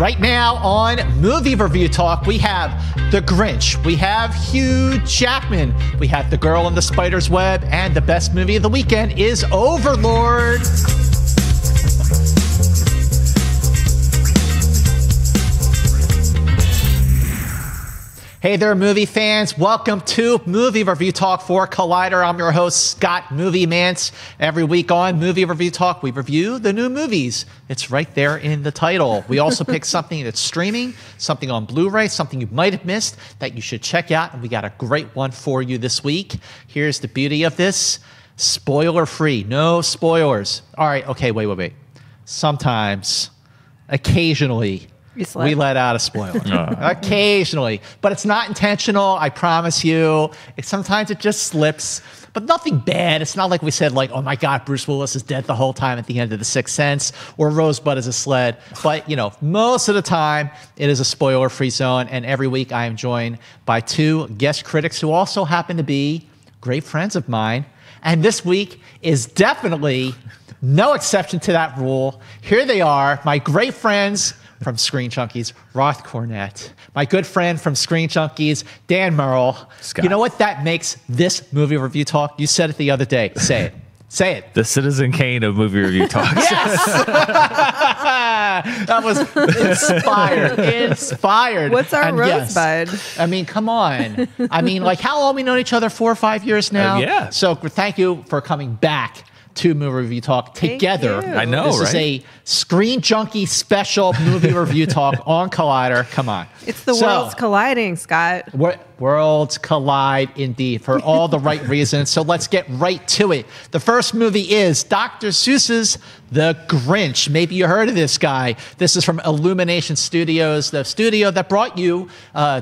Right now on Movie Review Talk, we have The Grinch, we have Hugh Jackman, we have The Girl in the Spider's Web, and the best movie of the weekend is Overlord. Hey there, movie fans. Welcome to Movie Review Talk for Collider. I'm your host, Scott Movie Mance. Every week on Movie Review Talk, we review the new movies. It's right there in the title. We also pick something that's streaming, something on Blu-ray, something you might have missed that you should check out. And we got a great one for you this week. Here's the beauty of this. Spoiler-free. No spoilers. All right. Okay, wait. Sometimes, occasionally, we let out a spoiler occasionally, but it's not intentional. I promise you. Sometimes it just slips, but nothing bad. It's not like we said, like, oh my God, Bruce Willis is dead the whole time at the end of The Sixth Sense, or Rosebud is a sled. But you know, most of the time it is a spoiler-free zone. And every week I am joined by two guest critics who also happen to be great friends of mine. And this week is definitely no exception to that rule. Here they are, my great friends from Screen Junkies, Roth Cornett. My good friend from Screen Junkies, Dan Murrell. Scott. You know what that makes this Movie Review Talk? You said it the other day. Say it. Say it. The Citizen Kane of Movie Review Talk. Yes! That was inspired. Inspired. What's our Rosebud? Yes, I mean, come on. I mean, like, how long we known each other? 4 or 5 years now? Yeah. So thank you for coming back to Movie Review Talk together. I know, right? This is a Screen Junkie special Movie Review Talk on Collider. Come on. It's the world's colliding, Scott. Worlds collide, indeed, for all the right reasons. So let's get right to it. The first movie is Dr. Seuss's The Grinch. Maybe you heard of this guy. This is from Illumination Studios, the studio that brought you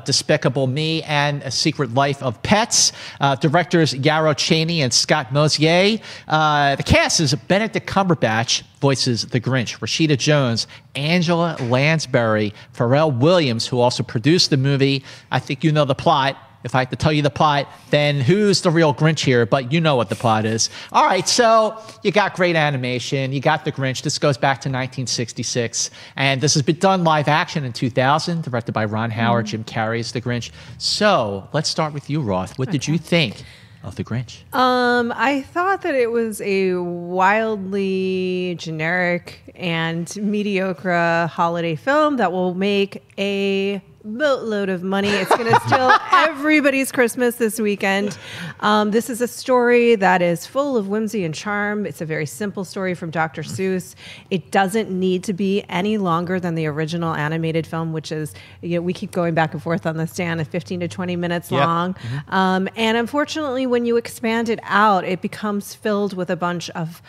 Despicable Me and A Secret Life of Pets. Directors Yarrow Chaney and Scott Mosier. The cast is Benedict Cumberbatch voices The Grinch, Rashida Jones, Angela Lansbury, Pharrell Williams, who also produced the movie. I think you know the plot. If I had to tell you the plot, then who's the real Grinch here? But you know what the plot is. All right, so you got great animation. You got The Grinch. This goes back to 1966. And this has been done live action in 2000, directed by Ron Howard. Jim Carrey's The Grinch. So let's start with you, Roth. What did you think of The Grinch? I thought that it was a wildly generic and mediocre holiday film that will make a boatload of money. It's going to steal everybody's Christmas this weekend. This is a story that is full of whimsy and charm. It's a very simple story from Dr. Seuss. It doesn't need to be any longer than the original animated film, which is, you know, we keep going back and forth on this, Dan, 15 to 20 minutes long. And unfortunately, when you expand it out, it becomes filled with a bunch of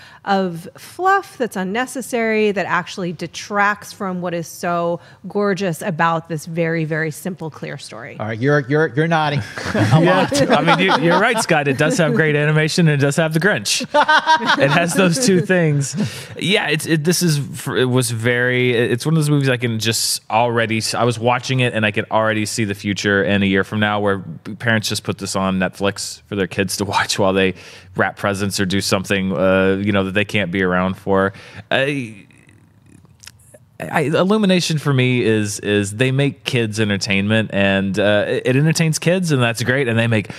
fluff that's unnecessary, that actually detracts from what is so gorgeous about this very, very simple, clear story. All right, you're nodding. I mean, you're right, Scott. It does have great animation, and it does have The Grinch. It has those two things. Yeah, it's one of those movies I can just already. I was watching it, and I could already see the future in a year from now, where parents just put this on Netflix for their kids to watch while they wrap presents or do something, you know, that they can't be around for. Illumination for me is they make kids entertainment, and it entertains kids, and that's great, and they make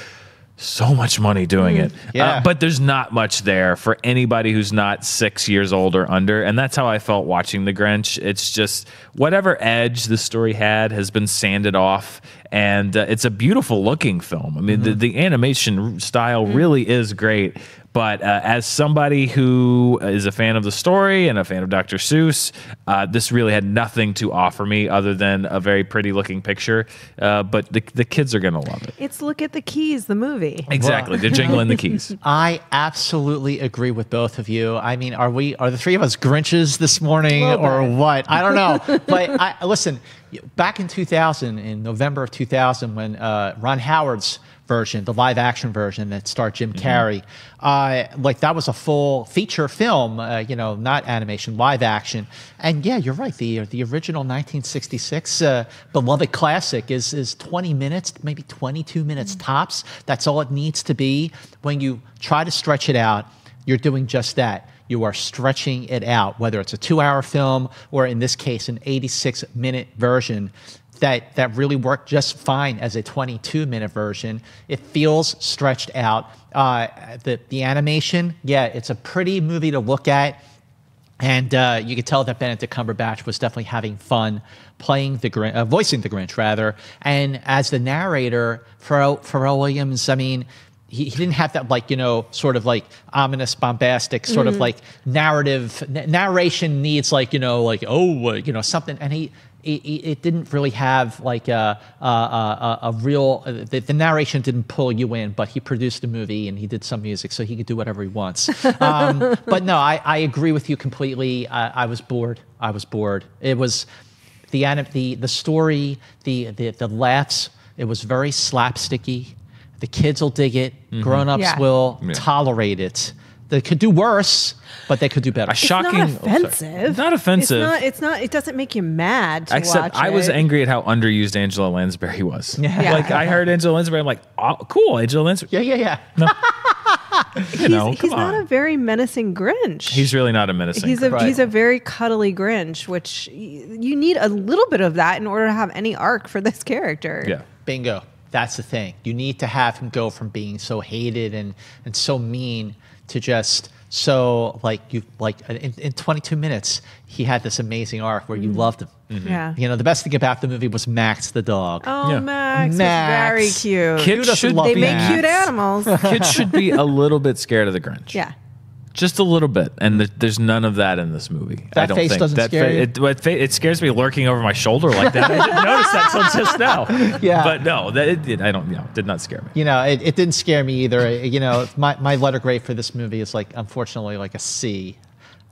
so much money doing it. But there's not much there for anybody who's not 6 years old or under, and that's how I felt watching The Grinch. It's just whatever edge the story had has been sanded off, and it's a beautiful looking film. I mean, the animation style really is great. But as somebody who is a fan of the story and a fan of Dr. Seuss, this really had nothing to offer me other than a very pretty looking picture. But the kids are going to love it. It's Look at the Keys, the movie. Exactly. Well, they're jingling the keys. I absolutely agree with both of you. I mean, are the three of us Grinches this morning or what? I don't know. But listen, back in 2000, in November of 2000, when Ron Howard's version, the live action version that starred Jim Carrey, like that was a full feature film, you know, not animation, live action. And yeah, you're right. The original 1966 beloved classic is 20 minutes, maybe 22 minutes tops. That's all it needs to be. When you try to stretch it out, you're doing just that. You are stretching it out, whether it's a 2-hour film or, in this case, an 86-minute version that really worked just fine as a 22-minute version. It feels stretched out. The animation, yeah, it's a pretty movie to look at. And you could tell that Benedict Cumberbatch was definitely having fun playing the Grinch, voicing the Grinch, rather. And as the narrator, Pharrell Williams, I mean, he didn't have that, like, you know, sort of like ominous, bombastic sort of like narration needs, like, you know, like, oh, you know, something. And it didn't really have like a real, the narration didn't pull you in, but he produced a movie and he did some music, so he could do whatever he wants. But no, I agree with you completely. I was bored. It was the story, the laughs. It was very slapsticky. The kids will dig it. Grown-ups will tolerate it. They could do worse, but they could do better. It's not offensive. It doesn't make you mad to watch it. I was angry at how underused Angela Lansbury was. Yeah. Like, I heard Angela Lansbury. I'm like, oh, cool, Angela Lansbury. Yeah. No. He's not a very menacing Grinch. He's really not a menacing Grinch. He's a very cuddly Grinch, which you need a little bit of that in order to have any arc for this character. Yeah. Bingo. That's the thing. You need to have him go from being so hated and so mean to just so, like, you in 22 minutes he had this amazing arc where you loved him. Yeah. You know, the best thing about the movie was Max the dog. Oh, yeah. Max was very cute. They make cute animals. Kids should be a little bit scared of the Grinch. Yeah. Just a little bit, and there's none of that in this movie. That face doesn't scare you? It scares me lurking over my shoulder like that. I didn't notice that until just now. Yeah, but no, did not scare me. You know, it didn't scare me either. You know, my letter grade for this movie is, like, unfortunately, like a C.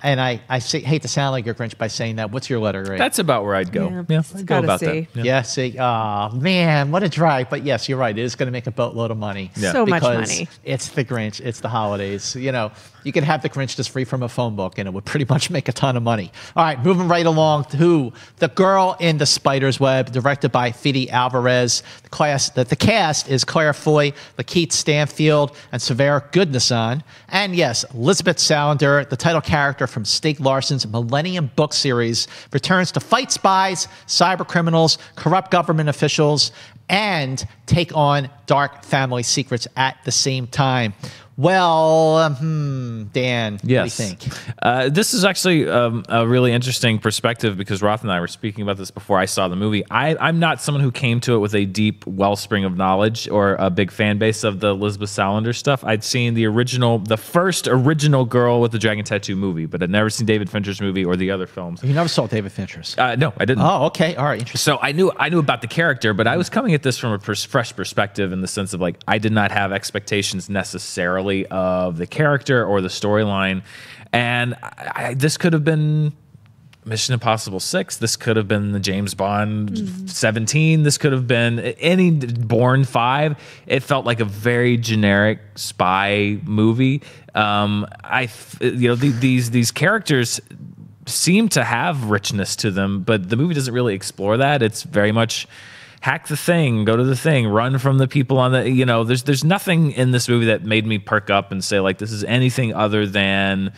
And I hate to sound like your Grinch by saying that. What's your letter grade? That's about where I'd go. Yeah, I'd go about that. Yeah, see. Oh, man, what a drive. But yes, you're right. It is going to make a boatload of money. Yeah. So much money. It's the Grinch. It's the holidays. You know, you could have the Grinch just free from a phone book, and it would pretty much make a ton of money. All right, moving right along to The Girl in the Spider's Web, directed by Fede Alvarez. The cast is Claire Foy, Lakeith Stanfield, and Severa Goodnason. And yes, Lisbeth Salander, the title character from Stieg Larsson's Millennium book series, returns to fight spies, cyber criminals, corrupt government officials, and take on dark family secrets at the same time. Well, Dan, yes. What do you think? This is actually a really interesting perspective, because Roth and I were speaking about this before I saw the movie. I'm not someone who came to it with a deep wellspring of knowledge or a big fan base of the Lisbeth Salander stuff. I'd seen the first original Girl with the Dragon Tattoo movie, but I'd never seen David Fincher's movie or the other films. You never saw David Fincher's? No, I didn't. Oh, okay. All right. Interesting. So I knew about the character, but I was coming at this from a fresh perspective, in the sense of, like, I did not have expectations necessarily of the character or the storyline. And this could have been Mission Impossible 6. This could have been the James Bond 17. This could have been any Bourne 5. It felt like a very generic spy movie. These characters seem to have richness to them, but the movie doesn't really explore that. It's very much hack the thing, go to the thing, run from the people on the, you know, there's nothing in this movie that made me perk up and say, like, this is anything other than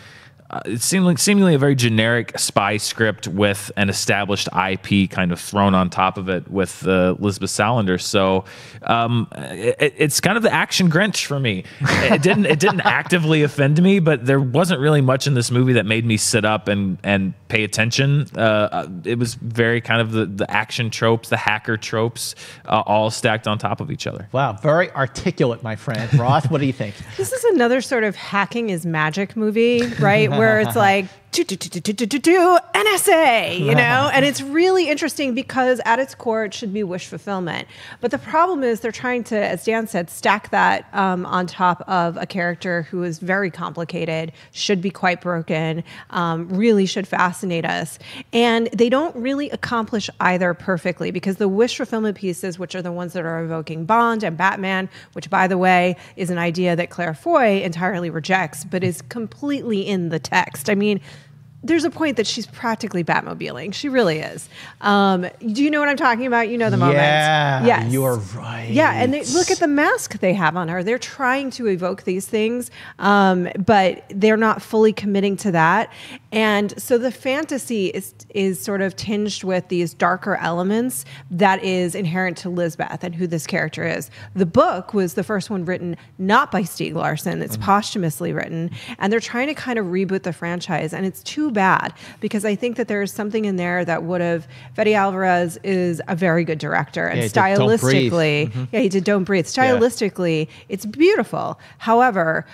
it seemed like seemingly a very generic spy script with an established IP kind of thrown on top of it with Lisbeth Salander. So it's kind of the action Grinch for me. It didn't actively offend me, but there wasn't really much in this movie that made me sit up and pay attention. It was very kind of the action tropes, the hacker tropes, all stacked on top of each other. Wow, very articulate, my friend. Roth, what do you think? This is another sort of hacking is magic movie, right? Where it's like, do NSA, you know? And it's really interesting because at its core, it should be wish fulfillment. But the problem is they're trying to, as Dan said, stack that on top of a character who is very complicated, should be quite broken, really should fascinate us. And they don't really accomplish either perfectly, because the wish fulfillment pieces, which are the ones that are evoking Bond and Batman, which, by the way, is an idea that Claire Foy entirely rejects, but is completely in the text. I mean, There's a point that she's practically Batmobiling. She really is. Do you know what I'm talking about? You know the moment. Yeah, yes. You're right. Yeah, and they, look at the mask they have on her. They're trying to evoke these things, but they're not fully committing to that. And so the fantasy is sort of tinged with these darker elements that is inherent to Lisbeth and who this character is. The book was the first one written not by Stieg Larsson. It's posthumously written. And they're trying to kind of reboot the franchise. And it's too bad, because I think that there is something in there that would have... Fede Alvarez is a very good director, and stylistically... Yeah, he did Don't Breathe. Stylistically, it's beautiful. However,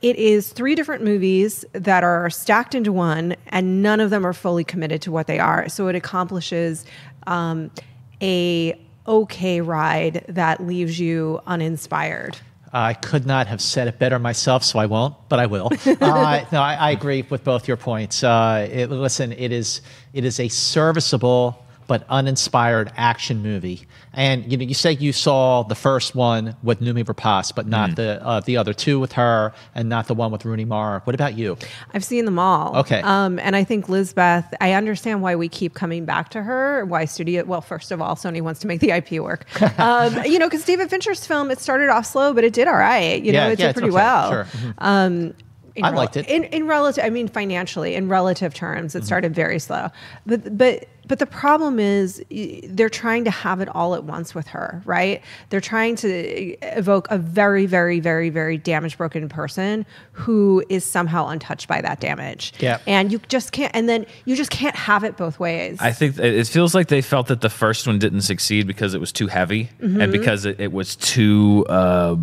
it is three different movies that are stacked into one, and none of them are fully committed to what they are. So it accomplishes a okay ride that leaves you uninspired. I could not have said it better myself, so I won't, but I will. No, I agree with both your points. Listen, it is a serviceable but uninspired action movie. And you know, you say you saw the first one with Noomi Rapace, but not the other two with her, and not the one with Rooney Mara. What about you? I've seen them all. Okay. And I think Lisbeth, I understand why we keep coming back to her, why studio, well, first of all, Sony wants to make the IP work. You know, because David Fincher's film, it started off slow, but it did all right. You know, it did pretty well. Sure. I liked it. In relative, I mean, financially, in relative terms, it started very slow. But the problem is they're trying to have it all at once with her, right? They're trying to evoke a very, very, very, very damaged, broken person who is somehow untouched by that damage. Yeah. And you just can't, and then you just can't have it both ways. I think it feels like they felt that the first one didn't succeed because it was too heavy and because it was too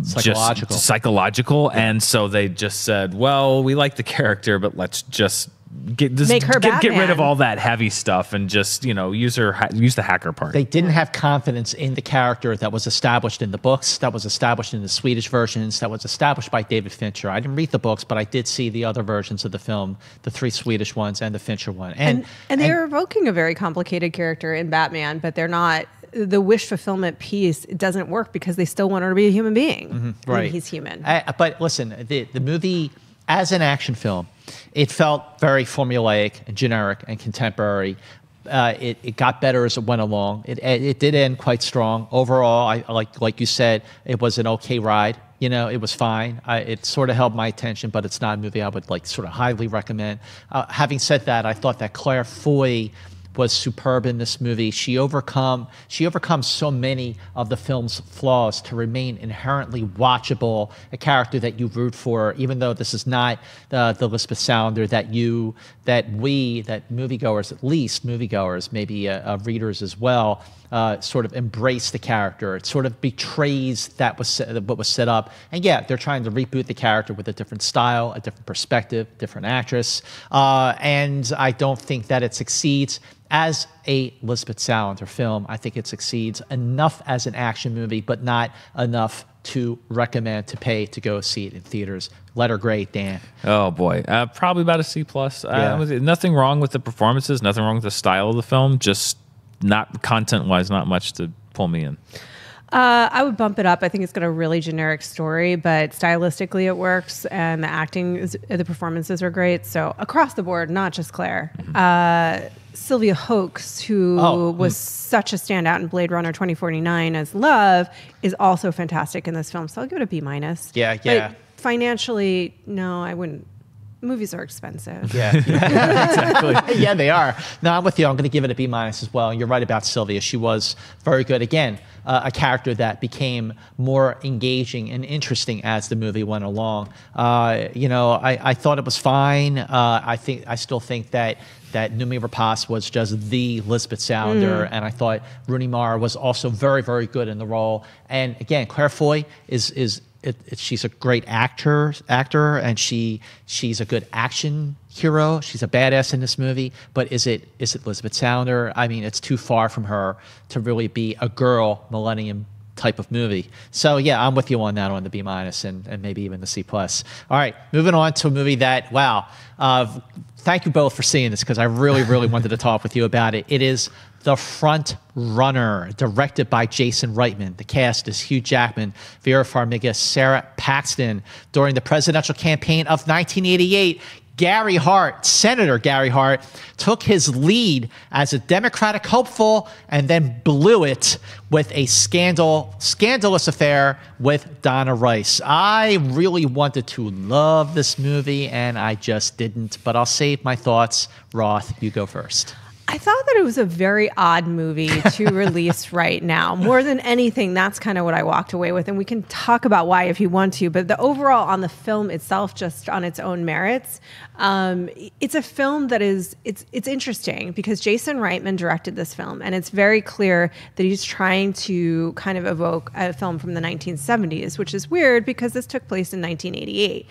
psychological. And so they just said, well, we like the character, but let's just Make her get rid of all that heavy stuff and just, you know, use the hacker part. They didn't have confidence in the character that was established in the books, that was established in the Swedish versions, that was established by David Fincher. I didn't read the books, but I did see the other versions of the film, the three Swedish ones and the Fincher one. And they're evoking a very complicated character in Batman, but they're not. The wish fulfillment piece doesn't work because they still want her to be a human being. Right, I mean, he's human. But listen, the movie as an action film, it felt very formulaic and generic and contemporary. It got better as it went along. It did end quite strong. Overall, like you said, it was an okay ride. You know, it was fine. It sort of held my attention, but it's not a movie I would like sort of highly recommend. Having said that, I thought that Claire Foy was superb in this movie. She overcomes so many of the film's flaws to remain inherently watchable, a character that you root for, even though this is not the Lisbeth Salander that moviegoers, at least moviegoers, maybe readers as well, sort of embrace the character. It sort of betrays what was set up. And yeah, they're trying to reboot the character with a different style, a different perspective, different actress. And I don't think that it succeeds as a Lisbeth Salander film. I think it succeeds enough as an action movie, but not enough to recommend, to pay, to go see it in theaters. Letter grade, Dan. Oh, boy. Probably about a C+. Yeah. Nothing wrong with the performances, nothing wrong with the style of the film, just not content-wise, not much to pull me in. I would bump it up. I think it's got a really generic story, but stylistically it works, and the acting, the performances are great. So across the board, not just Claire. Sylvia Hoax, who was such a standout in Blade Runner 2049 as Love, is also fantastic in this film. So I'll give it a B-. Yeah. But financially, no, I wouldn't. Movies are expensive. Yeah, exactly. Yeah, they are. No, I'm with you. I'm going to give it a B- as well. You're right about Sylvia. She was very good. Again, a character that became more engaging and interesting as the movie went along. You know, I thought it was fine. I still think that Noomi Rapace was just the Lisbeth Salander, and I thought Rooney Mara was also very, very good in the role. And again, Claire Foy is she's a great actor, and she's a good action hero. She's a badass in this movie, but is it Lisbeth Salander? I mean, it's too far from her to really be a girl Millennium type of movie. So yeah, I'm with you on that, on the B- and maybe even the C+. All right, moving on to a movie that, wow, thank you both for seeing this, because I really, really wanted to talk with you about it. It is The Front Runner, directed by Jason Reitman. The cast is Hugh Jackman, Vera Farmiga, Sarah Paxton. During the presidential campaign of 1988, Gary Hart, Senator Gary Hart, took his lead as a Democratic hopeful and then blew it with a scandalous affair with Donna Rice. I really wanted to love this movie, and I just didn't. But I'll save my thoughts. Roth, you go first. I thought that it was a very odd movie to release right now. More than anything, that's kind of what I walked away with. And we can talk about why if you want to. But the overall on the film itself, just on its own merits, it's a film that is, it's interesting because Jason Reitman directed this film. And it's very clear that he's trying to kind of evoke a film from the 1970s, which is weird because this took place in 1988.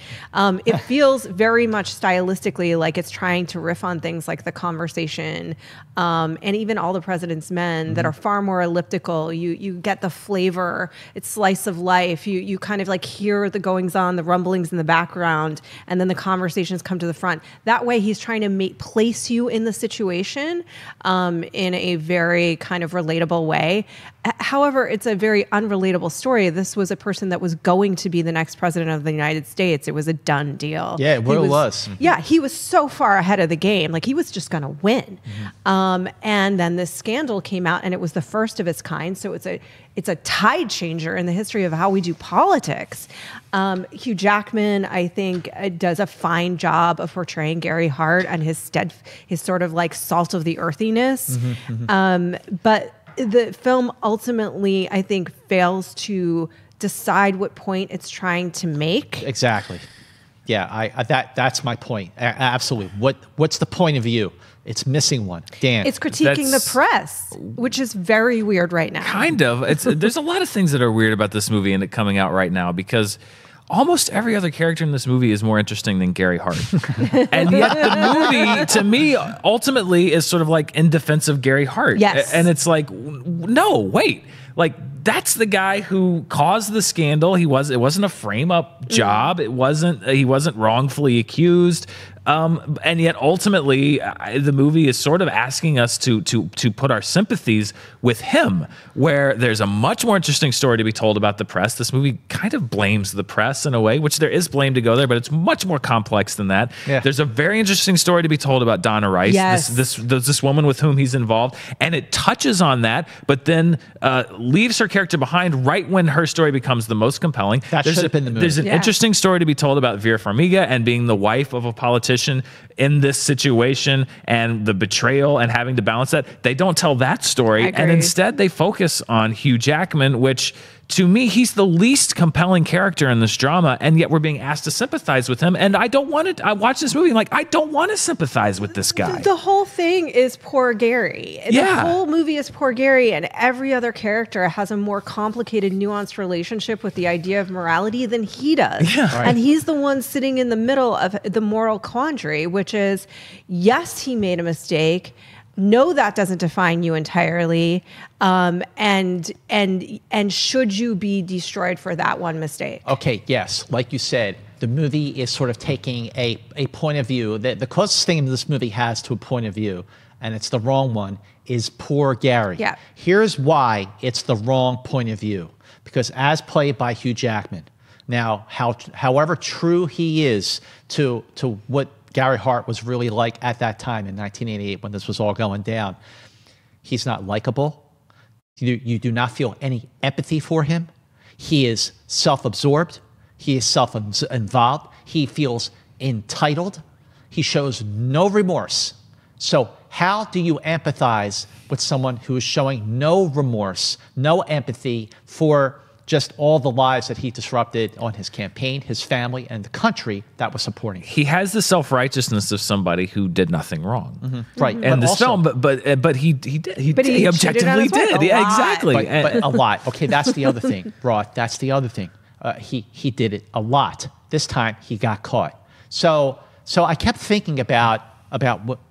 It feels very much stylistically like it's trying to riff on things like The Conversation, and even All the President's Men that are far more elliptical. You get the flavor, it's slice of life. You kind of like hear the goings on, the rumblings in the background, and then the conversations come to the front. That way he's trying to place you in the situation in a very kind of relatable way. However, it's a very unrelatable story. This was a person that was going to be the next president of the United States. It was a done deal. Yeah, it really was. Yeah, he was so far ahead of the game. Like he was just going to win. And then this scandal came out, and it was the first of its kind. So it's a tide changer in the history of how we do politics. Hugh Jackman, I think, does a fine job of portraying Gary Hart and his sort of like salt of the earthiness. But the film ultimately, I think, fails to decide what point it's trying to make. Exactly. Yeah, that's my point. Absolutely. What's the point of view? It's missing one. Dan. It's critiquing the press, which is very weird right now. Kind of. There's a lot of things that are weird about this movie and it coming out right now because almost every other character in this movie is more interesting than Gary Hart. And yet the movie, to me, ultimately is sort of like in defense of Gary Hart. Yes. And it's like, no, wait. Like, that's the guy who caused the scandal. It wasn't a frame-up job. He wasn't wrongfully accused. And yet, ultimately, the movie is sort of asking us to put our sympathies with him, where there's a much more interesting story to be told about the press. This movie kind of blames the press in a way, which there is blame to go there, but it's much more complex than that. Yeah. There's a very interesting story to be told about Donna Rice, yes. this woman with whom he's involved, and it touches on that, but then leaves her character behind right when her story becomes the most compelling. That should have been the movie. There's an interesting story to be told about Vera Farmiga and being the wife of a politician in this situation and the betrayal and having to balance that. They don't tell that story, and instead they focus on Hugh Jackman, which to me, he's the least compelling character in this drama, and yet we're being asked to sympathize with him, and I don't want to. I watch this movie, I'm like, I don't want to sympathize with this guy. The whole thing is poor Gary. Yeah. The whole movie is poor Gary, and every other character has a more complicated, nuanced relationship with the idea of morality than he does. Yeah. Right. And he's the one sitting in the middle of the moral quandary, which is, yes, he made a mistake. No, that doesn't define you entirely, and should you be destroyed for that one mistake? Okay, yes, like you said, the movie is sort of taking a point of view. The closest thing this movie has to a point of view, and it's the wrong one, is poor Gary. Yeah. Here's why it's the wrong point of view, because as played by Hugh Jackman, now however true he is to what Gary Hart was really like at that time in 1988 when this was all going down. He's not likable. You do not feel any empathy for him. He is self-absorbed. He is self-involved. He feels entitled. He shows no remorse. So how do you empathize with someone who is showing no remorse, no empathy for just all the lives that he disrupted on his campaign, his family, and the country that was supporting him? He has the self-righteousness of somebody who did nothing wrong. Right. And this film, but he objectively did. Yeah, exactly. But a lot. Okay, that's the other thing, Roth. That's the other thing. He did it a lot. This time, he got caught. So I kept thinking about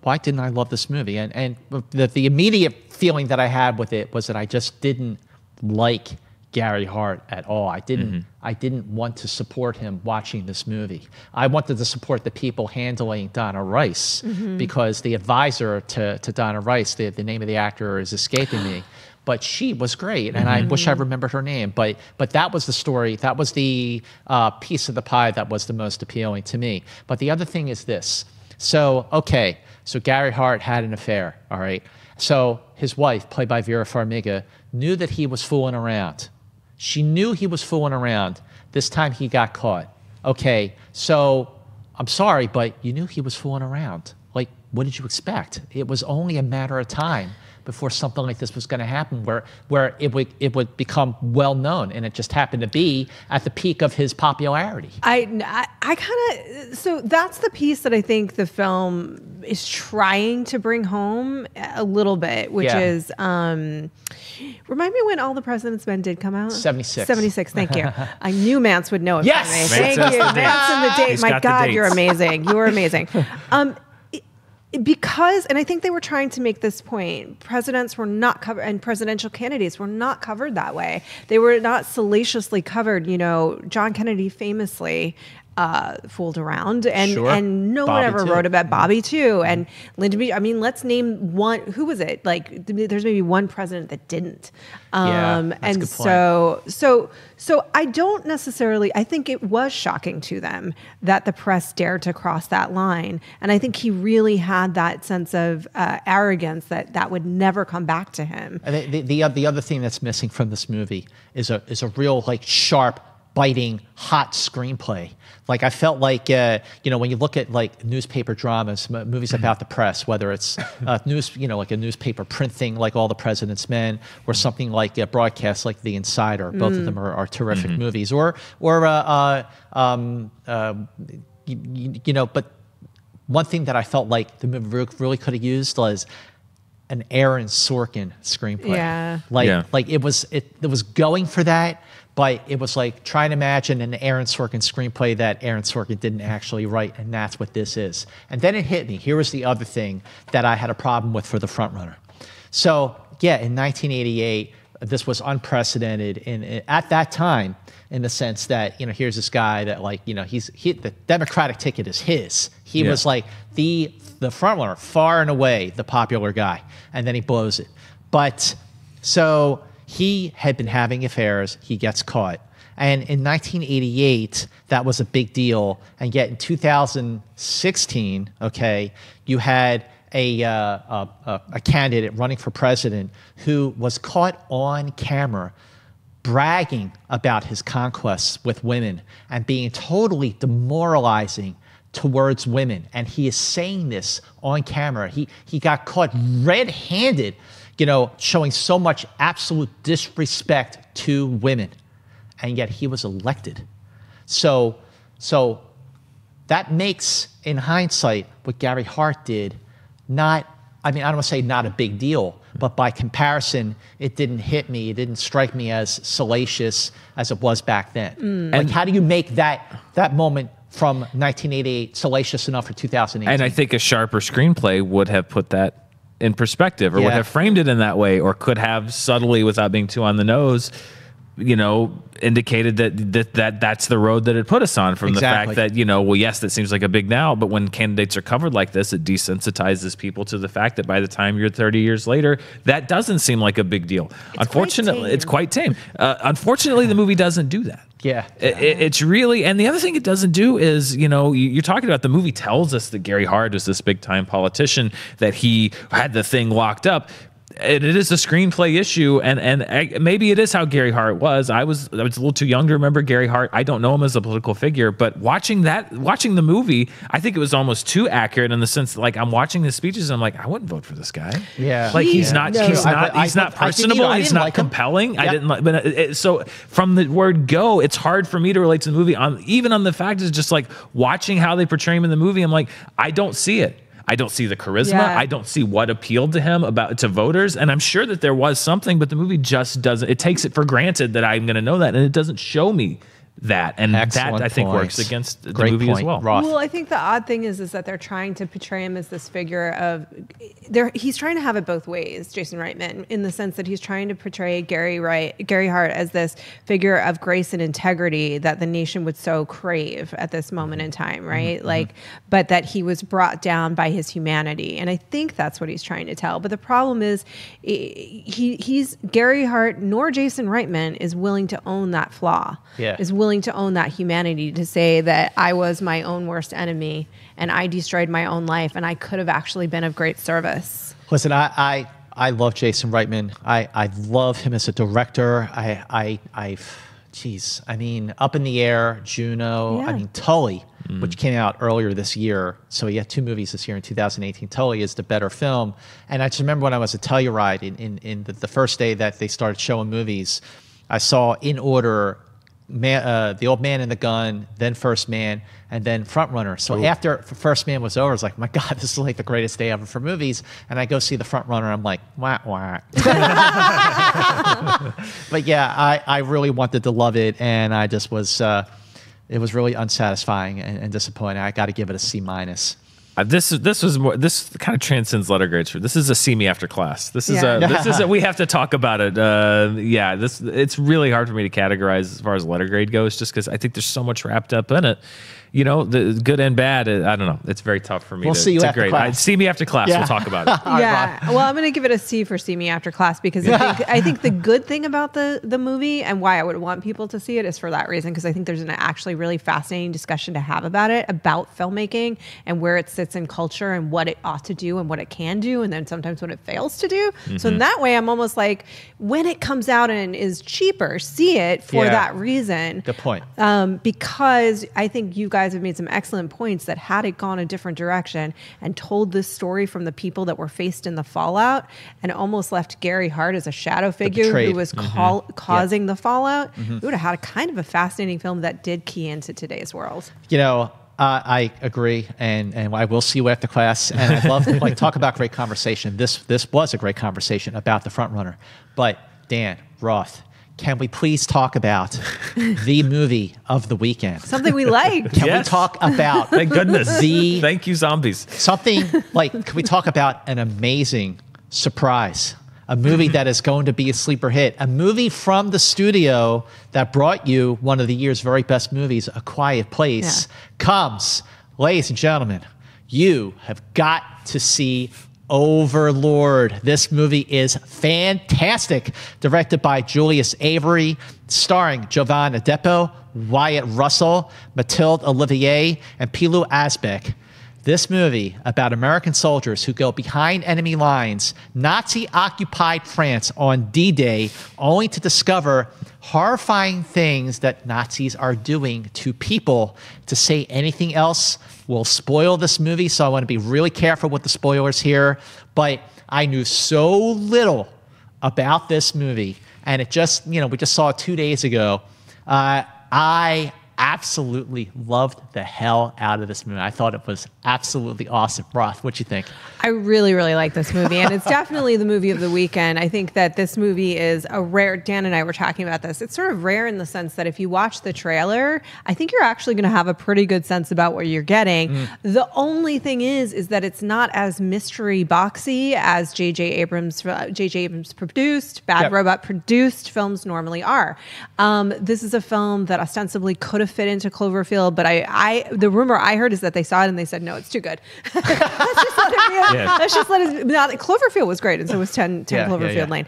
why didn't I love this movie? And the immediate feeling that I had with it was that I just didn't like Gary Hart at all. I didn't want to support him watching this movie. I wanted to support the people handling Donna Rice because the advisor to Donna Rice, the name of the actor is escaping me, but she was great, and I wish I remembered her name. But that was the story. That was the piece of the pie that was the most appealing to me. But the other thing is this. So, okay, so Gary Hart had an affair, all right? So his wife, played by Vera Farmiga, knew that he was fooling around. She knew he was fooling around. This time he got caught. Okay, so I'm sorry, but you knew he was fooling around. Like, what did you expect? It was only a matter of time before something like this was going to happen, where it would become well known, and it just happened to be at the peak of his popularity. I kind of, so that's the piece that I think the film is trying to bring home a little bit, which is, remind me when All the President's Men did come out? 76. 76, thank you. I knew Mance would know it. Yes! For me. Thank you, Mance and the date. He's my God, you're amazing. You are amazing. Because, and I think they were trying to make this point, presidents were not covered, and presidential candidates were not covered that way. They were not salaciously covered. You know, John Kennedy famously fooled around, and no one ever wrote about Bobby too, and Lyndon B. I mean, let's name one. Who was it? Like, there's maybe one president that didn't. And so I don't necessarily. I think it was shocking to them that the press dared to cross that line, and I think he really had that sense of arrogance that would never come back to him. And the other thing that's missing from this movie is a real, like, sharp, biting, hot screenplay. Like, I felt like, you know, when you look at, like, newspaper dramas, movies about the press, whether it's like a newspaper print thing like All the President's Men, or something like a broadcast like The Insider, both of them are terrific movies, or but one thing that I felt like the movie really could have used was an Aaron Sorkin screenplay. Yeah. Like it was going for that, but it was like trying to imagine an Aaron Sorkin screenplay that Aaron Sorkin didn't actually write, and that's what this is. And then it hit me. Here was the other thing that I had a problem with for The Front Runner. So yeah, in 1988, this was unprecedented in at that time, in the sense that, you know, here's this guy that, like, you know, the Democratic ticket is his. He was like the front runner, far and away the popular guy, and then he blows it. But so he had been having affairs, he gets caught. And in 1988, that was a big deal. And yet in 2016, okay, you had a candidate running for president who was caught on camera bragging about his conquests with women and being totally demoralizing towards women, and he is saying this on camera. He got caught red-handed, you know, showing so much absolute disrespect to women, and yet he was elected. So that makes, in hindsight, what Gary Hart did not, I mean, I don't want to say not a big deal, but by comparison, it didn't hit me. It didn't strike me as salacious as it was back then. Like, how do you make that moment from 1988 salacious enough for 2018? And I think a sharper screenplay would have put that in perspective, or would have framed it in that way, or could have subtly, without being too on the nose, you know, indicated that's the road that it put us on, from the fact that, you know, well, yes, that seems like a big now, but when candidates are covered like this, it desensitizes people to the fact that by the time you're 30 years later, that doesn't seem like a big deal. Unfortunately, it's quite tame. Unfortunately, the movie doesn't do that. Yeah. It's really, and the other thing it doesn't do is, you know, you're talking about the movie tells us that Gary Hart is this big time politician, that he had the thing locked up. It is a screenplay issue, and maybe it is how Gary Hart was. I was a little too young to remember Gary Hart. I don't know him as a political figure, but watching the movie, I think it was almost too accurate, in the sense that, like, I'm watching the speeches and I'm like, I wouldn't vote for this guy. Yeah, like he's not personable. He's not compelling. I didn't like. But so from the word go, it's hard for me to relate to the movie. Even on the fact is just like watching how they portray him in the movie. I'm like, I don't see it. I don't see the charisma. Yeah. I don't see what appealed to him to voters. And I'm sure that there was something, but the movie just doesn't. It takes it for granted that I'm going to know that, and it doesn't show me that. And excellent that, I think, point. Works against the great movie point. As well. Roth. Well, I think the odd thing is that they're trying to portray him as this figure of... He's trying to have it both ways, Jason Reitman, in the sense that he's trying to portray Gary Hart as this figure of grace and integrity that the nation would so crave at this moment in time, right? Mm-hmm. Like, but that he was brought down by his humanity. And I think that's what he's trying to tell. But the problem is he's Gary Hart nor Jason Reitman is willing to own that flaw. Yeah. Is willing to own that humanity, to say that I was my own worst enemy and I destroyed my own life and I could have actually been of great service. Listen, I love Jason Reitman. I love him as a director. Geez, I mean, Up in the Air, Juno, yeah. I mean, Tully, which came out earlier this year. So he had two movies this year in 2018. Tully is the better film. And I just remember when I was at Telluride in the first day that they started showing movies, I saw in order The Old Man and the Gun, then First Man, and then Front Runner. So ooh. After First Man was over, I was like, my God, this is like the greatest day ever for movies. And I go see The Front Runner, and I'm like, wah, wah. But yeah, I really wanted to love it, and I just was, it was really unsatisfying and disappointing. I got to give it a C-. This kind of transcends letter grades. This is a see me after class. This is a we have to talk about it. It's really hard for me to categorize as far as letter grade goes, just because I think there's so much wrapped up in it. You know, the good and bad. I don't know. It's very tough for me. We'll see you after class. See me after class. Yeah. We'll talk about it. Yeah. Well, I'm going to give it a C for see me after class, because I think the good thing about the movie and why I would want people to see it is for that reason, because I think there's an actually really fascinating discussion to have about it, about filmmaking and where it sits in culture and what it ought to do and what it can do, and then sometimes what it fails to do. Mm-hmm. So in that way, I'm almost like, when it comes out and is cheaper, see it for that reason. Good point. Because I think you guys have made some excellent points that had it gone a different direction and told this story from the people that were faced in the fallout and almost left Gary Hart as a shadow figure who was causing the fallout, we would have had a kind of a fascinating film that did key into today's world. You know, I agree, and I will see you after class. And I love to talk about great conversation. This was a great conversation about The Front Runner. But Dan, Roth, can we please talk about the movie of the weekend? Something we like. Can we talk about? Thank goodness. Thank you, zombies. Something like, can we talk about an amazing surprise? A movie that is going to be a sleeper hit. A movie from the studio that brought you one of the year's very best movies, A Quiet Place, comes. Ladies and gentlemen, you have got to see Overlord. This movie is fantastic. Directed by Julius Avery, starring Jovan Adepo, Wyatt Russell, Mathilde Olivier, and Pilu Asbeck. This movie about American soldiers who go behind enemy lines, Nazi-occupied France on D-Day, only to discover horrifying things that Nazis are doing to people. To say anything else will spoil this movie, so I want to be really careful with the spoilers here. But I knew so little about this movie, and it just, we just saw it 2 days ago. I absolutely loved the hell out of this movie. I thought it was absolutely awesome. Roth, what do you think? I really, really like this movie, and it's definitely the movie of the weekend. I think that this movie is a rare, Dan and I were talking about this, it's sort of rare in the sense that if you watch the trailer, I think you're actually going to have a pretty good sense about what you're getting. The only thing is that it's not as mystery boxy as J.J. Abrams produced, Bad Robot produced films normally are. This is a film that ostensibly could have fit into Cloverfield, but the rumor I heard is that they saw it and they said, no, it's too good. Let's just let it be. Cloverfield was great, and so was 10 Cloverfield Lane.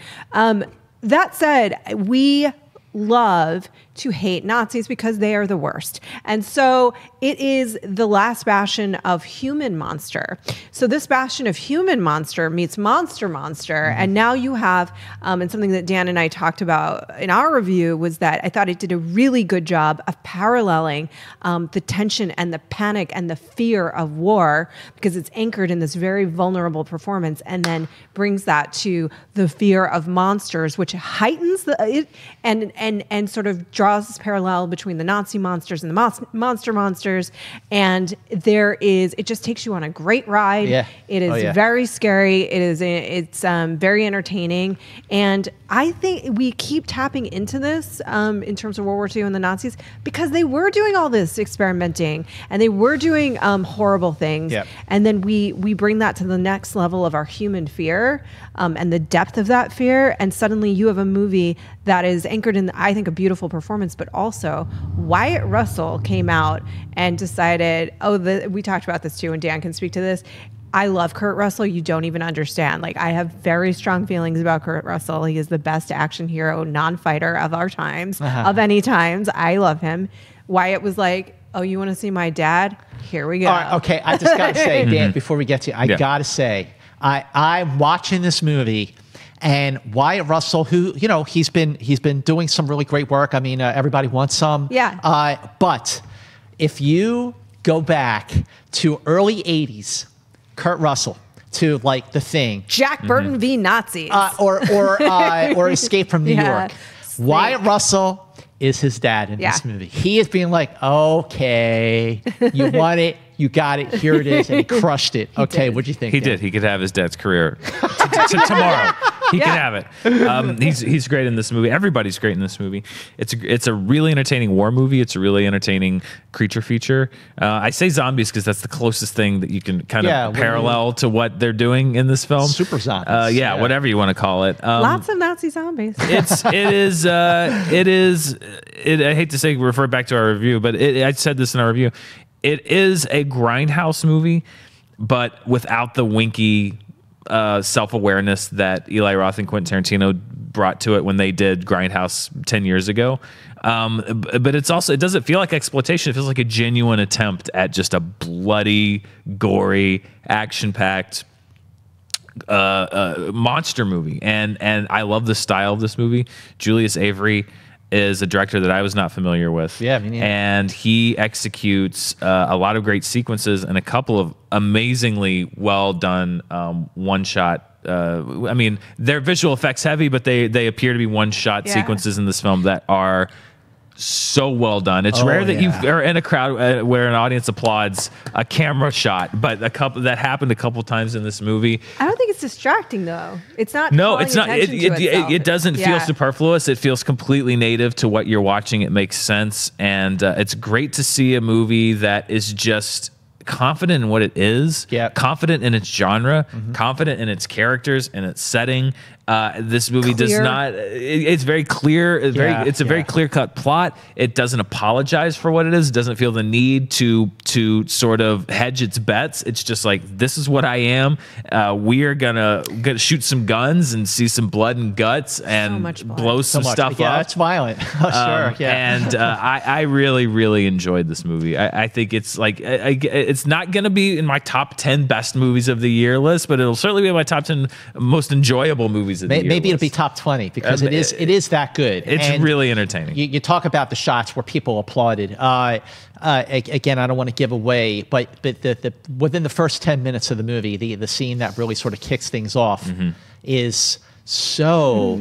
That said, we love to hate Nazis because they are the worst. And so it is the last bastion of human monster. So this bastion of human monster meets monster. And now you have, and something that Dan and I talked about in our review was that I thought it did a really good job of paralleling the tension and the panic and the fear of war, because it's anchored in this very vulnerable performance, and then brings that to the fear of monsters, which heightens it and sort of draws this parallel between the Nazi monsters and the monsters, and there is, it just takes you on a great ride. Yeah. It is very scary. It is, it's very entertaining, and I think we keep tapping into this in terms of World War II and the Nazis, because they were doing all this experimenting and they were doing horrible things, and then we bring that to the next level of our human fear and the depth of that fear, and suddenly you have a movie that is anchored in, I think, a beautiful performance, but also Wyatt Russell came out and decided, we talked about this too, and Dan can speak to this. I love Kurt Russell. You don't even understand. Like, I have very strong feelings about Kurt Russell. He is the best action hero, non-fighter of our times, of any times. I love him. Wyatt was like, oh, you want to see my dad? Here we go. All right, okay, I just got to say, Dan, before we get to you, I got to say, I'm watching this movie, and Wyatt Russell, who, you know, he's been doing some really great work. I mean, Everybody Wants Some. Yeah. But if you go back to early 80s, Kurt Russell, to like The Thing. Jack Burton v. Nazis. Or Escape from New York. Snake. Wyatt Russell is his dad in this movie. He is being like, okay, you want it, you got it, here it is, and he crushed it. Okay, what'd you think? He did. He could have his dad's career tomorrow. He can have it. He's great in this movie. Everybody's great in this movie. It's a really entertaining war movie. It's a really entertaining creature feature. I say zombies because that's the closest thing that you can kind of parallel to what they're doing in this film. Super zombies. Whatever you want to call it. Lots of Nazi zombies. I hate to say, refer back to our review, but I said this in our review. It is a Grindhouse movie, but without the winky self-awareness that Eli Roth and Quentin Tarantino brought to it when they did Grindhouse 10 years ago. But it's also, it doesn't feel like exploitation. It feels like a genuine attempt at just a bloody, gory, action-packed monster movie. And I love the style of this movie. Julius Avery is a director that I was not familiar with. Yeah, I mean, and he executes a lot of great sequences and a couple of amazingly well done one-shot. I mean, they're visual effects heavy, but they appear to be one-shot sequences in this film that are so well done. It's rare that you are in a crowd where an audience applauds a camera shot, but that happened a couple times in this movie. I don't think it's distracting though. It's not. No, it's not. It doesn't feel superfluous. It feels completely native to what you're watching. It makes sense, and it's great to see a movie that is just confident in what it is, confident in its genre, confident in its characters and its setting. This movie does not, it's very clear. It's a very clear-cut plot. It doesn't apologize for what it is. It doesn't feel the need to sort of hedge its bets. It's just like, this is what I am. We're gonna shoot some guns and see some blood and guts and blow some stuff up. It's violent. Oh, sure. And I really, really enjoyed this movie. I think it's like, it's not gonna be in my top 10 best movies of the year list, but it'll certainly be in my top 10 most enjoyable movies. Maybe it'll be top 20 because it is that good. It's really entertaining. You talk about the shots where people applauded. Again, I don't want to give away, but within the first 10 minutes of the movie, the scene that really sort of kicks things off is so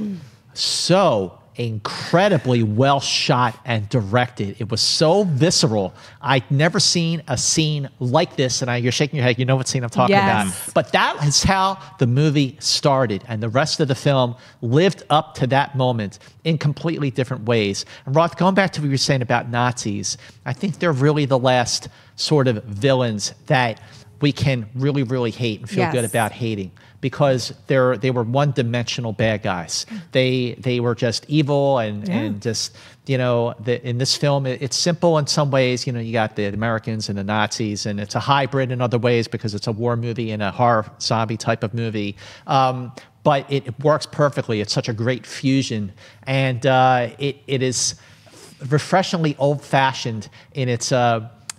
incredibly well shot and directed. It was so visceral. I'd never seen a scene like this, and you're shaking your head, you know what scene I'm talking about. But that is how the movie started, and the rest of the film lived up to that moment in completely different ways. And Roth, going back to what you were saying about Nazis, I think they're really the last sort of villains that we can really, really hate and feel good about hating, because they were one-dimensional bad guys. They were just evil and just, you know, in this film, it's simple in some ways. You know, you got the Americans and the Nazis, and it's a hybrid in other ways because it's a war movie and a horror zombie type of movie. But it works perfectly. It's such a great fusion, and it is refreshingly old-fashioned in its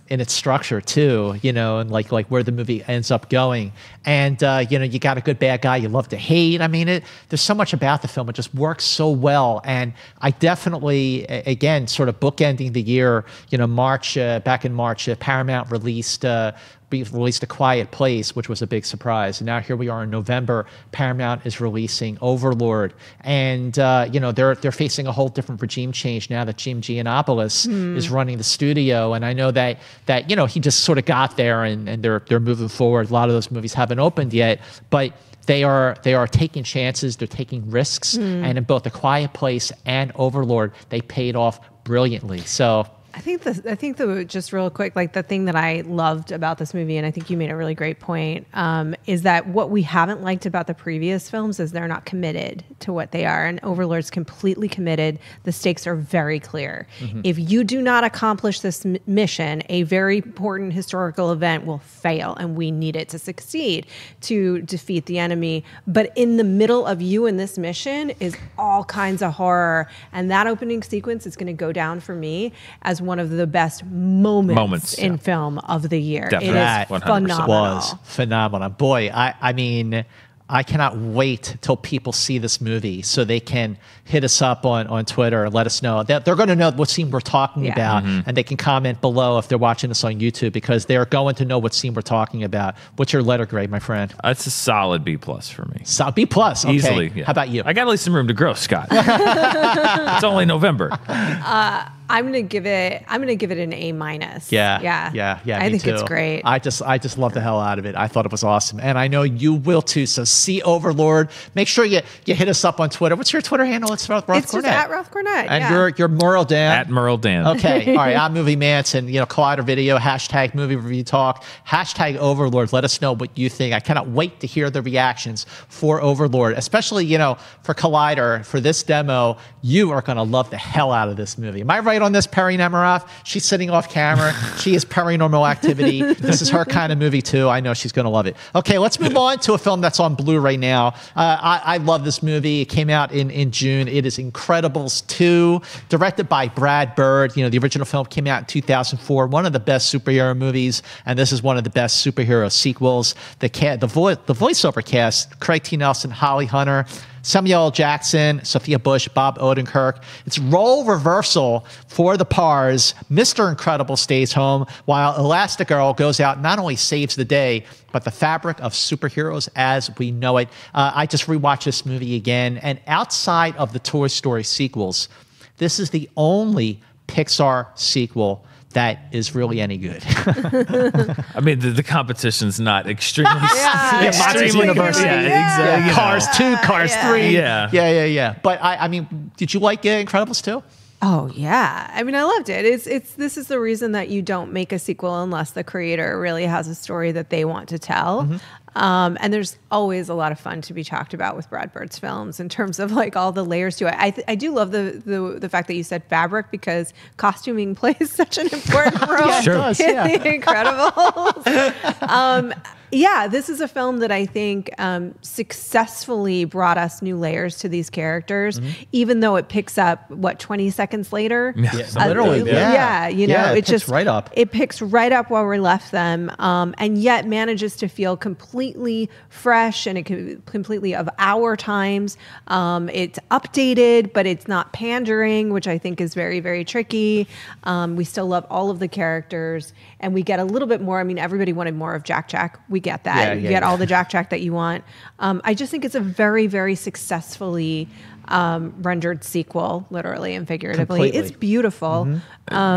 in its structure too, you know, and like where the movie ends up going. And you know, you got a good bad guy you love to hate. I mean, there's so much about the film. It just works so well. And I definitely, again, sort of bookending the year, you know, back in March, Paramount released released A Quiet Place, which was a big surprise. And now here we are in November. Paramount is releasing Overlord, and you know, they're facing a whole different regime change now that Jim Giannopoulos is running the studio. And I know that you know, he just sort of got there, and they're moving forward. A lot of those movies haven't opened yet, but they are taking chances. They're taking risks, and in both The Quiet Place and Overlord, they paid off brilliantly. So. I think just real quick, like the thing that I loved about this movie, and I think you made a really great point, is that what we haven't liked about the previous films is they're not committed to what they are. And Overlord's completely committed. The stakes are very clear. If you do not accomplish this mission, a very important historical event will fail, and we need it to succeed to defeat the enemy. But in the middle of you and this mission is all kinds of horror. And that opening sequence is going to go down for me as one of the best moments in film of the year. Definitely. It is phenomenal. Was phenomenal. Boy, I mean, I cannot wait till people see this movie so they can hit us up on Twitter and let us know. They're going to know what scene we're talking about, and they can comment below if they're watching this on YouTube, because they're going to know what scene we're talking about. What's your letter grade, my friend? It's a solid B+ for me. B+? Okay. Easily. Yeah. How about you? I got at least some room to grow, Scott. It's only November. I'm gonna give it an A-. Yeah. I think it's great. I just love the hell out of it. I thought it was awesome, and I know you will too. So see Overlord. Make sure you hit us up on Twitter. What's your Twitter handle? It's Roth Cornett. It's just at Roth Cornett. And you're Murrell Dan. At Murrell Dan. Okay. All right. I'm Movie Manson. You know, Collider Video. # Movie Review Talk. # Overlord. Let us know what you think. I cannot wait to hear the reactions for Overlord, especially for Collider, for this demo. You are gonna love the hell out of this movie. Am I right on this, Perry Nemiroff? She's sitting off camera. She is Paranormal Activity. This is her kind of movie too. I know she's going to love it. Okay, let's move on to a film that's on Blu-ray now. I love this movie. It came out in June. It is Incredibles 2, directed by Brad Bird. You know, the original film came out in 2004. One of the best superhero movies, and this is one of the best superhero sequels. The voiceover cast: Craig T. Nelson, Holly Hunter, Samuel L. Jackson, Sophia Bush, Bob Odenkirk. It's role reversal for the Pars. Mr. Incredible stays home while Elastigirl goes out, not only saves the day, but the fabric of superheroes as we know it. I just rewatched this movie again, and outside of the Toy Story sequels, this is the only Pixar sequel that is really any good. I mean, the competition's not extremely... extremely universal. Exactly. Cars 2, Cars 3. Yeah. But, I mean, did you like Incredibles 2? Oh, yeah. I mean, I loved it. This is the reason that you don't make a sequel unless the creator really has a story that they want to tell. And there's always a lot of fun to be talked about with Brad Bird's films in terms of like all the layers to it. I do love the fact that you said fabric, because costuming plays such an important role in The Incredibles. Yeah, this is a film that I think successfully brought us new layers to these characters, even though it picks up, what, 20 seconds later? It just right up. It picks right up where we left them, and yet manages to feel completely fresh and completely of our times. It's updated, but it's not pandering, which I think is very, very tricky. We still love all of the characters, and we get a little bit more. I mean, everybody wanted more of Jack-Jack. We get that. You get all the Jack-Jack that you want. I just think it's a very, very successfully rendered sequel, literally and figuratively. Completely. It's beautiful. No,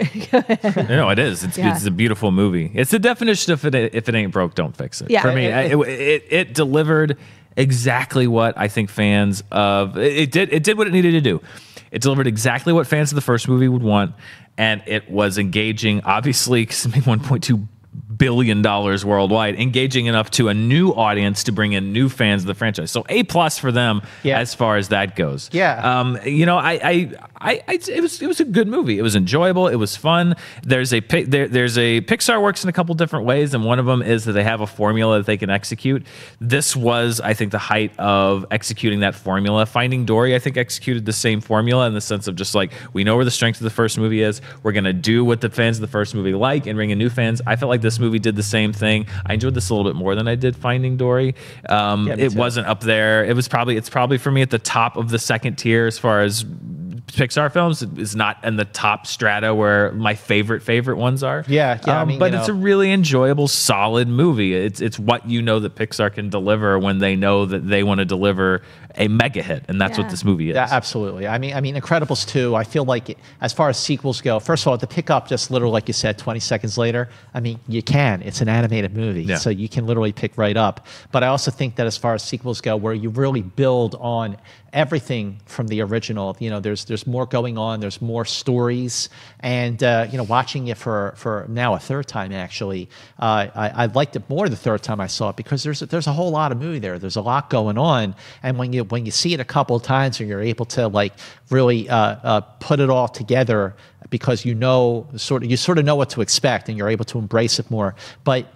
it is. It's a beautiful movie. It's the definition of if it ain't broke, don't fix it. Yeah, for me, it delivered exactly what I think fans of it did. It did what it needed to do. It delivered exactly what fans of the first movie would want, and it was engaging. Obviously, because it made $1.2 billion worldwide, engaging enough to a new audience to bring in new fans of the franchise. So A+ for them as far as that goes. It was a good movie. It was enjoyable. It was fun. Pixar works in a couple different ways, and one of them is that they have a formula that they can execute. This was, I think, the height of executing that formula. Finding Dory, I think, executed the same formula in the sense of just like, we know where the strength of the first movie is. We're gonna do what the fans of the first movie like and bring in new fans. I felt like this movie did the same thing. I enjoyed this a little bit more than I did Finding Dory. It wasn't up there. It's probably for me at the top of the second tier as far as Pixar films. It's not in the top strata where my favorite ones are. Yeah, yeah. I mean, but it's a really enjoyable, solid movie. It's what you know that Pixar can deliver when they know that they want to deliver a mega hit, and that's what this movie is. Yeah, absolutely. I mean, Incredibles 2. I feel like it, as far as sequels go, first of all, to pick up just literally, like you said, 20 seconds later. I mean, you can. It's an animated movie, so you can literally pick right up. But I also think that as far as sequels go, where you really build on everything from the original, you know, there's more going on, there's more stories, and you know, watching it for now a third time, actually, I liked it more the third time I saw it, because there's a whole lot of movie there. There's a lot going on, and when you see it a couple of times and you're able to like really put it all together, because you know sort of know what to expect, and you're able to embrace it more. But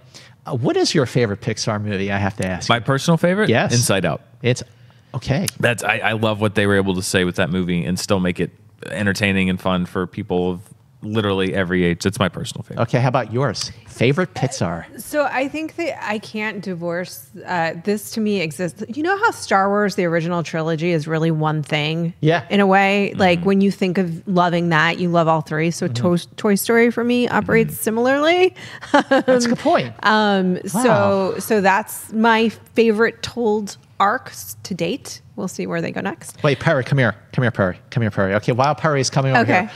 what is your favorite Pixar movie? I have to ask. My personal favorite? Yes, Inside Out. It's okay. That's I love what they were able to say with that movie and still make it entertaining and fun for people of literally every age. It's my personal favorite. Okay, how about yours? Favorite Pixar? So I think that I can't divorce this. To me, exists. You know how Star Wars, the original trilogy, is really one thing? Yeah. In a way, like when you think of loving that, you love all three. So Toy Story for me operates similarly. That's a good point. Wow. So that's my favorite told arcs to date. We'll see where they go next. Wait, Perry, come here. Come here, Perry. Come here, Perry. Okay, while Perry is coming over here.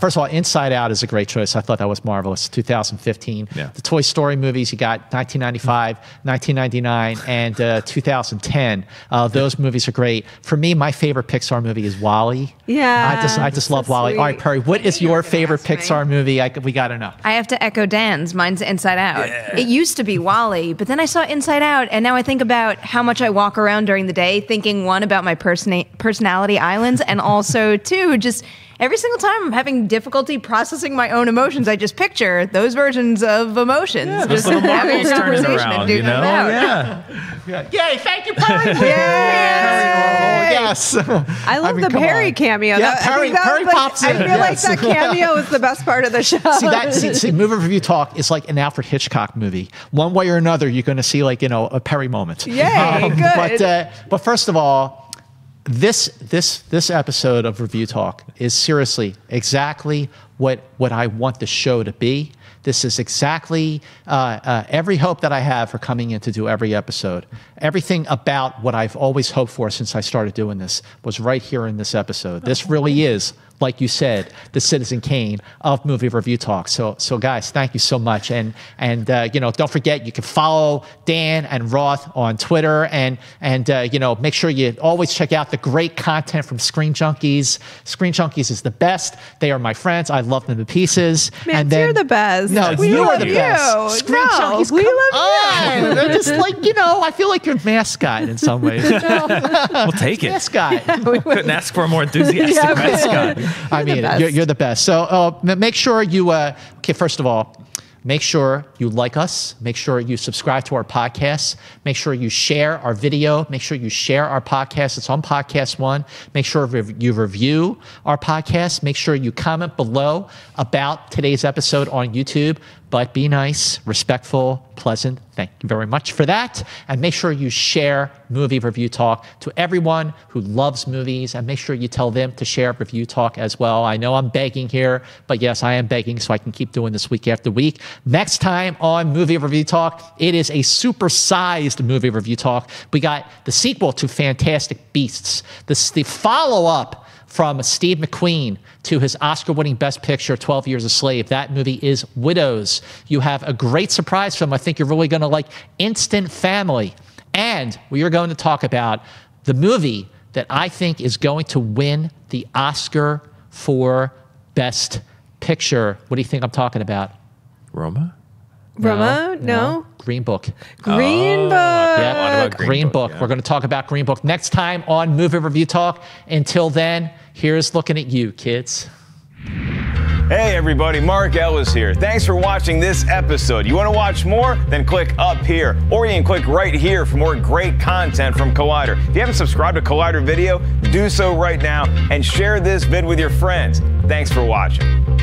First of all, Inside Out is a great choice. I thought that was marvelous. 2015. Yeah. The Toy Story movies, you got 1995, 1999, and 2010. Those movies are great. For me, my favorite Pixar movie is WALL-E. Yeah. I just love WALL-E. All right, Perry, what is your favorite Pixar movie? We got to know. I have to echo Dan's. Mine's Inside Out. Yeah. It used to be WALL-E, but then I saw Inside Out, and now I think about how much I walk around during the day thinking, one, about my personality islands, and also two, just every single time I'm having difficulty processing my own emotions, I just picture those versions of emotions. Yeah, just having a conversation around, you know? Yeah. Yay, thank you, Perry! Yay! Yes! I love the Perry cameo. Yeah, Perry pops in. I feel like that cameo is the best part of the show. See, Movie Review Talk is like an Alfred Hitchcock movie. One way or another, you're going to see, like, you know, a Perry moment. Yay, good! But first of all, this episode of Review Talk is seriously exactly what I want the show to be. This is exactly every hope that I have for coming in to do every episode. Everything about what I've always hoped for since I started doing this was right here in this episode. This really is, like you said, the Citizen Kane of Movie Review Talk. So guys, thank you so much. And you know, don't forget, you can follow Dan and Roth on Twitter, and you know, make sure you always check out the great content from Screen Junkies. Screen Junkies is the best. They are my friends. I love them to pieces. Man, you're the best. No, you are the best. Screen Junkies, we love you. They're just like, you know, I feel like your mascot in some ways. We'll take it. Mascot. Yeah, we couldn't ask for a more enthusiastic mascot. I mean, you're the best. So make sure you, okay, first of all, make sure you like us. Make sure you subscribe to our podcast. Make sure you share our video. Make sure you share our podcast. It's on Podcast One. Make sure you review our podcast. Make sure you comment below about today's episode on YouTube. But be nice, respectful, pleasant. Thank you very much for that. And make sure you share Movie Review Talk to everyone who loves movies. And make sure you tell them to share Review Talk as well. I know I'm begging here, but yes, I am begging so I can keep doing this week after week. Next time on Movie Review Talk, it is a supersized Movie Review Talk. We got the sequel to Fantastic Beasts, the follow-up from Steve McQueen to his Oscar-winning Best Picture, 12 Years a Slave. That movie is Widows. You have a great surprise film. I think you're really going to like Instant Family. And we are going to talk about the movie that I think is going to win the Oscar for Best Picture. What do you think I'm talking about? Roma? Roma? No. Green Book. Green Book. Yeah, Green Book. Yeah. We're going to talk about Green Book next time on Movie Review Talk. Until then, here's looking at you, kids. Hey everybody, Mark Ellis here. Thanks for watching this episode. You want to watch more? Then click up here, or you can click right here for more great content from Collider. If you haven't subscribed to Collider Video, do so right now and share this vid with your friends. Thanks for watching.